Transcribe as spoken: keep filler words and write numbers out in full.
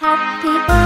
Happy birthday.